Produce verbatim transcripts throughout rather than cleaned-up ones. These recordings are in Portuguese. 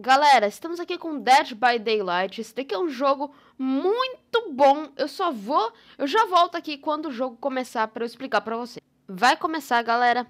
Galera, estamos aqui com Dead by Daylight. Esse daqui é um jogo muito bom. Eu só vou... Eu já volto aqui quando o jogo começar pra eu explicar pra vocês. Vai começar, galera.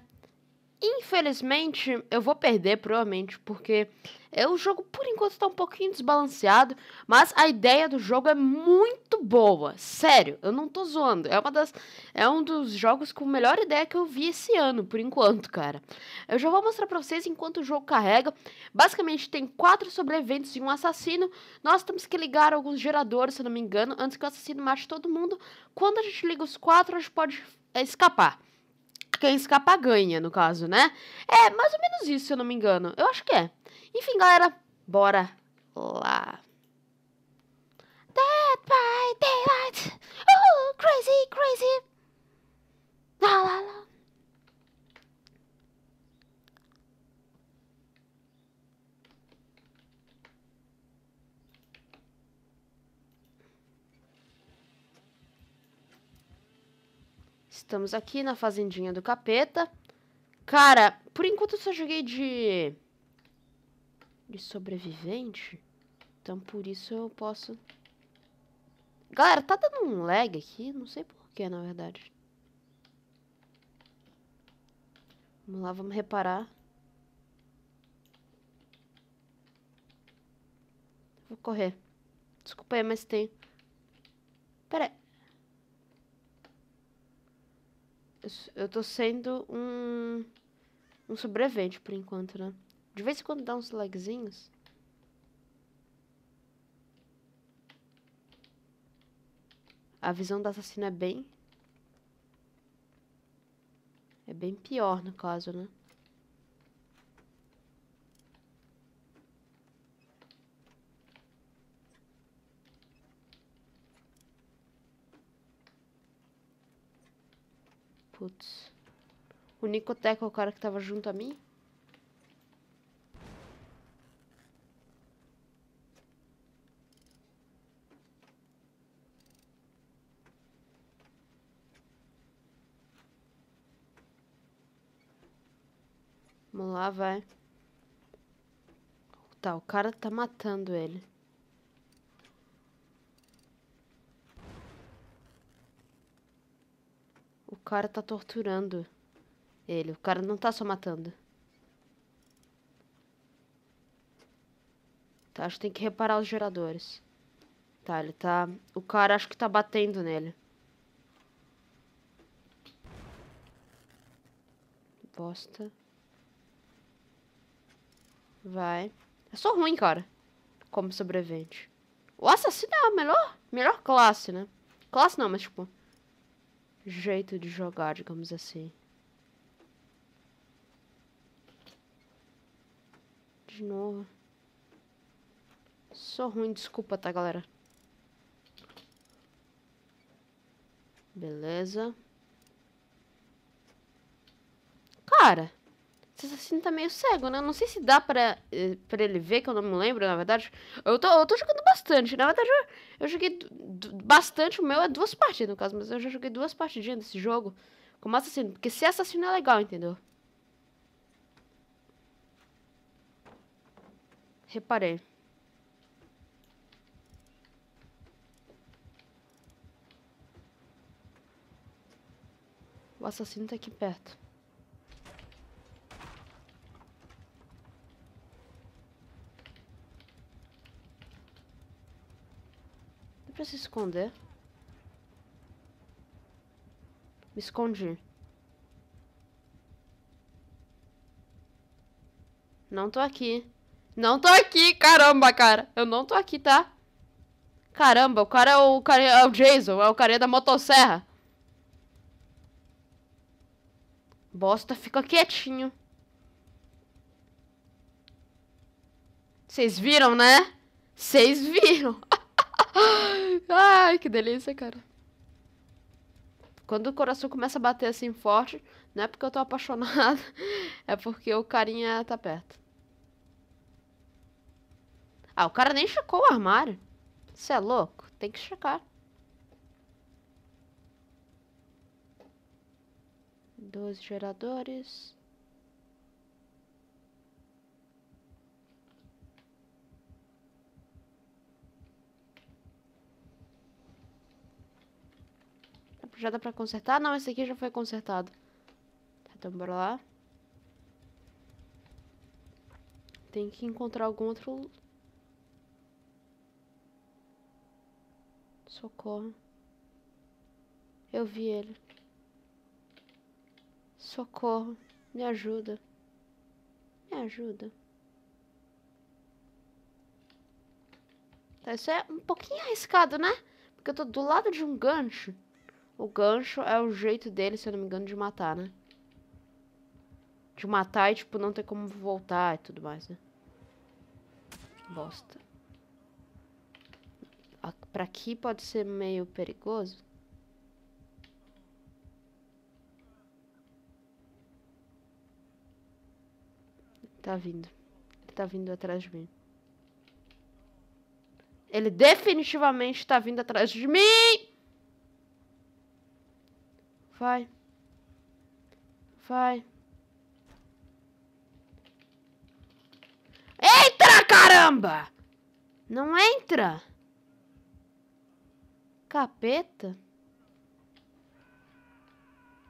Infelizmente, eu vou perder, provavelmente, porque é, o jogo, por enquanto, tá um pouquinho desbalanceado. Mas a ideia do jogo é muito boa. Sério, eu não tô zoando. É, uma das, é um dos jogos com melhor ideia que eu vi esse ano, por enquanto, cara. Eu já vou mostrar pra vocês enquanto o jogo carrega. Basicamente, tem quatro sobreviventes e um assassino. Nós temos que ligar alguns geradores, se eu não me engano, antes que o assassino mate todo mundo. Quando a gente liga os quatro, a gente pode é, escapar. Quem escapa ganha, no caso, né? É mais ou menos isso, se eu não me engano. Eu acho que é. Enfim, galera, bora lá. Dead by Daylight. Oh, crazy, crazy. Lá, lá, lá. Estamos aqui na fazendinha do capeta. Cara, por enquanto eu só joguei de... de sobrevivente. Então, por isso eu posso... Galera, tá dando um lag aqui? Não sei porquê, na verdade. Vamos lá, vamos reparar. Vou correr. Desculpa aí, mas tem... Pera aí. Eu tô sendo um, um sobrevivente por enquanto, né? De vez em quando dá uns lagzinhos. A visão da assassina é bem... É bem pior, no caso, né? Putz. O Nicoteco é o cara que tava junto a mim? Vamos lá, vai. Tá, o cara tá matando ele. O cara tá torturando ele. O cara não tá só matando. Tá, acho que tem que reparar os geradores. Tá, ele tá... O cara acho que tá batendo nele. Bosta. Vai. Eu sou ruim, cara. Como sobrevivente. O assassino é a melhor, melhor classe, né? Classe não, mas tipo... Jeito de jogar, digamos assim. De novo. Sou ruim, desculpa, tá, galera? Beleza. Cara, esse assassino tá meio cego, né? Não sei se dá pra, pra ele ver, que eu não me lembro, na verdade. Eu tô, eu tô jogando bastante. Na verdade, eu, eu joguei bastante. O meu é duas partidas, no caso. Mas eu já joguei duas partidinhas desse jogo como assassino. Porque ser assassino é legal, entendeu? Reparei. O assassino tá aqui perto. Pra se esconder. Me escondi. Não tô aqui. Não tô aqui, caramba, cara. Eu não tô aqui, tá? Caramba, o cara é o, o, cara é o Jason. É o cara da motosserra. Bosta, fica quietinho. Vocês viram, né? Vocês viram. Ai, que delícia, cara. Quando o coração começa a bater assim forte, não é porque eu tô apaixonada, é porque o carinha tá perto. Ah, o cara nem checou o armário. Você é louco? Tem que checar. Dois geradores. Já dá pra consertar? Não, esse aqui já foi consertado. Tá, então bora lá. Tem que encontrar algum outro... Socorro. Eu vi ele. Socorro. Me ajuda. Me ajuda. Tá, isso é um pouquinho arriscado, né? Porque eu tô do lado de um gancho. O gancho é o jeito dele, se eu não me engano, de matar, né? De matar e, tipo, não ter como voltar e tudo mais, né? Bosta. Pra aqui pode ser meio perigoso. Tá vindo. Ele tá vindo atrás de mim. Ele definitivamente tá vindo atrás de mim! Vai. Vai. Entra, caramba! Não entra! Capeta?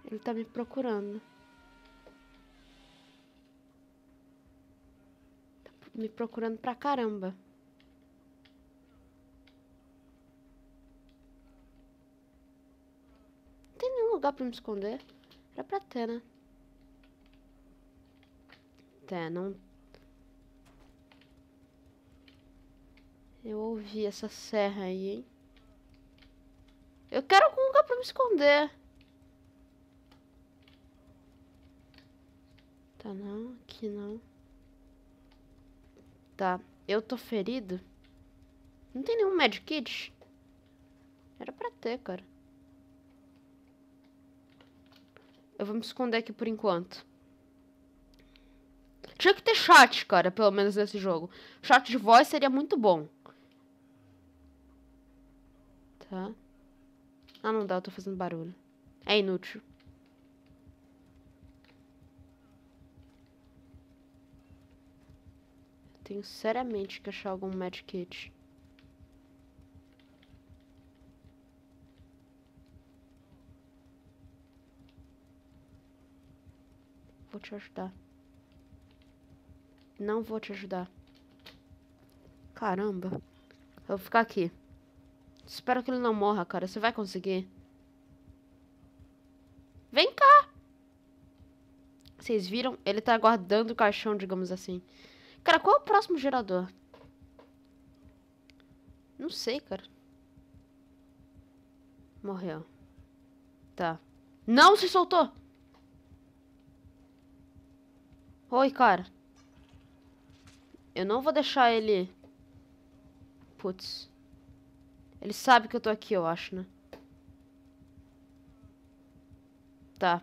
Ele tá me procurando. Tá me procurando pra caramba. Não tem nenhum lugar pra me esconder. Era pra ter, né? Até, não... Eu ouvi essa serra aí, hein? Eu quero algum lugar pra me esconder. Tá, não. Aqui não. Tá. Eu tô ferido? Não tem nenhum medkit? Era pra ter, cara. Eu vou me esconder aqui por enquanto. Tinha que ter chat, cara. Pelo menos nesse jogo. Chat de voz seria muito bom. Tá. Ah, não dá, eu tô fazendo barulho. É inútil. Eu tenho seriamente que achar algum medkit. Vou te ajudar. Não vou te ajudar. Caramba. Eu vou ficar aqui. Espero que ele não morra, cara. Você vai conseguir. Vem cá. Vocês viram? Ele tá guardando o caixão, digamos assim. Cara, qual é o próximo gerador? Não sei, cara. Morreu. Tá. Não se soltou! Oi, cara. Eu não vou deixar ele... Putz. Ele sabe que eu tô aqui, eu acho, né? Tá.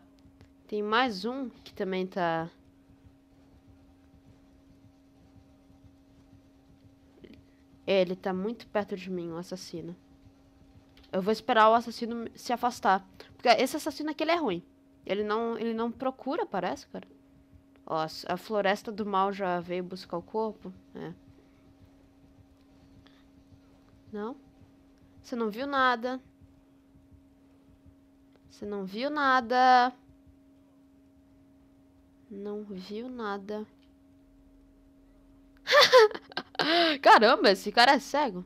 Tem mais um que também tá... Ele tá muito perto de mim, o assassino. Eu vou esperar o assassino se afastar. Porque esse assassino aqui, ele é ruim. Ele não, ele não procura, parece, cara. Ó, a floresta do mal já veio buscar o corpo. É. Não? Você não viu nada. Você não viu nada. Não viu nada. Caramba, esse cara é cego.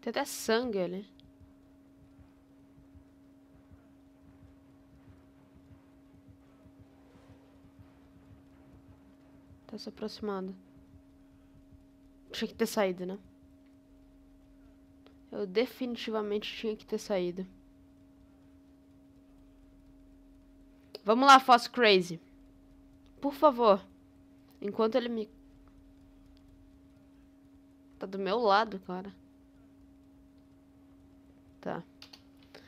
Tem até sangue ali. Tá se aproximando. Tinha que ter saído, né? Eu definitivamente tinha que ter saído. Vamos lá, Foss Crazy. Por favor. Enquanto ele me... Tá do meu lado, cara. Tá.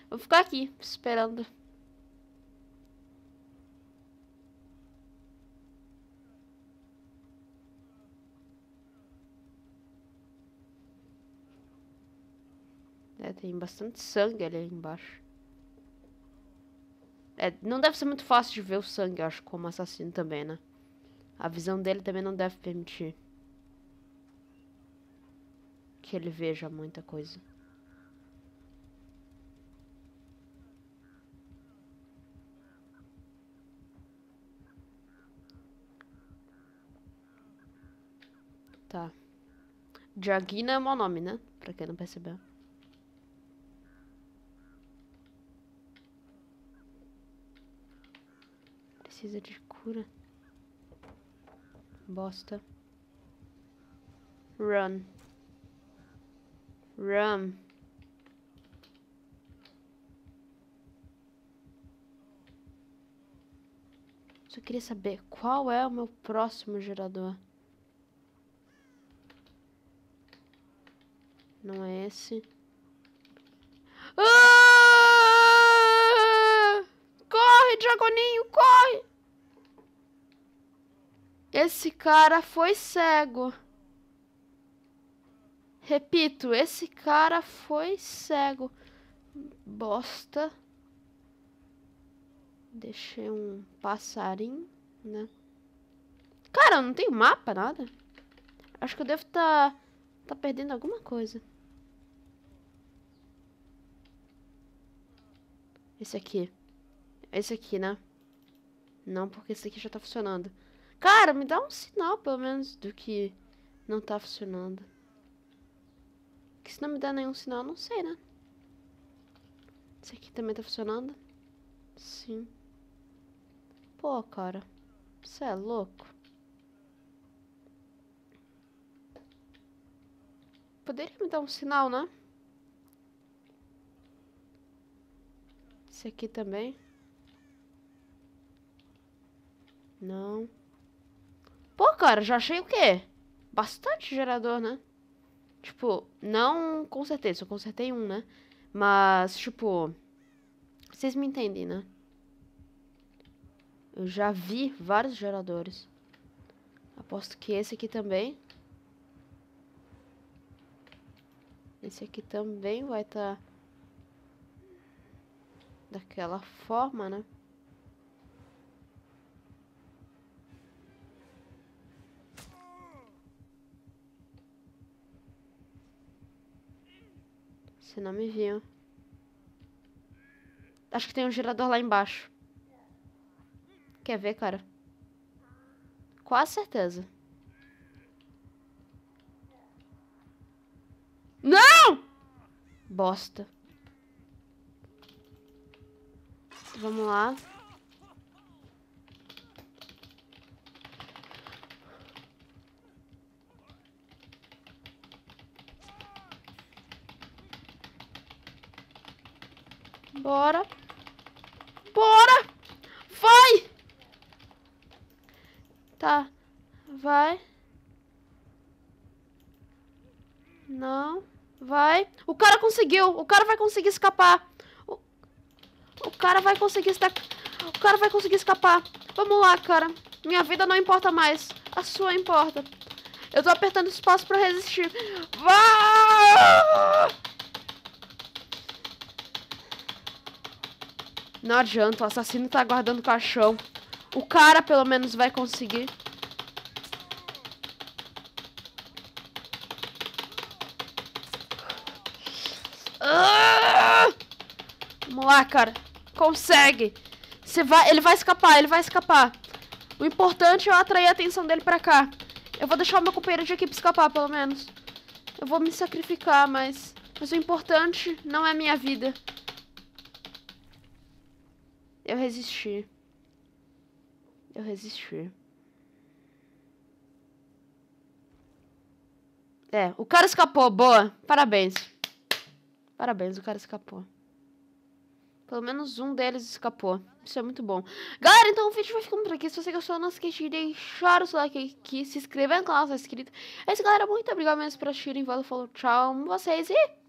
Vou ficar aqui, esperando. É, tem bastante sangue ali embaixo. É, não deve ser muito fácil de ver o sangue, eu acho, como assassino também, né? A visão dele também não deve permitir que ele veja muita coisa. Tá. Jagina é o meu nome, né? Pra quem não percebeu. Precisa de cura. Bosta. Run. Run. Só queria saber qual é o meu próximo gerador. Não é esse. Ah! Corre, Dragoninho, corre! Esse cara foi cego. Repito, esse cara foi cego. Bosta. Deixei um passarinho, né? Cara, eu não tenho mapa, nada. Acho que eu devo estar tá, tá perdendo alguma coisa. Esse aqui. Esse aqui, né? Não, porque esse aqui já tá funcionando. Cara, me dá um sinal, pelo menos, do que não tá funcionando. Porque se não me dá nenhum sinal, eu não sei, né? Esse aqui também tá funcionando? Sim. Pô, cara. Você é louco. Poderia me dar um sinal, né? Esse aqui também. Não. Pô, cara, já achei o quê? Bastante gerador, né? Tipo, não consertei, só consertei um, né? Mas, tipo... Vocês me entendem, né? Eu já vi vários geradores. Aposto que esse aqui também. Esse aqui também vai estar... Tá... daquela forma, né? Você não me viu. Acho que tem um gerador lá embaixo. Quer ver, cara? Quase certeza. Não! Bosta. Vamos lá. Bora. Bora! Vai! Tá. Vai. Não. Vai. O cara conseguiu. O cara vai conseguir escapar. O cara vai conseguir estar... O cara vai conseguir escapar. Vamos lá, cara. Minha vida não importa mais. A sua importa. Eu tô apertando espaço pra resistir. Vá! Não adianta. O assassino tá aguardando o caixão. O cara, pelo menos, vai conseguir. Ah! Vamos lá, cara. Consegue. Você vai, ele vai escapar, ele vai escapar. O importante é eu atrair a atenção dele pra cá. Eu vou deixar o meu companheiro de equipe escapar, pelo menos. Eu vou me sacrificar, mas... Mas o importante não é minha vida. Eu resisti. Eu resisti. É, o cara escapou, boa. Parabéns. Parabéns, o cara escapou. Pelo menos um deles escapou. Isso é muito bom. Galera, então o vídeo vai ficando por aqui. Se você gostou, não esquece de deixar o seu like aqui. Se inscrever no canal, se é inscrito. É isso, galera. Muito obrigado mesmo por assistirem. Valeu, falou, tchau. Amo vocês e...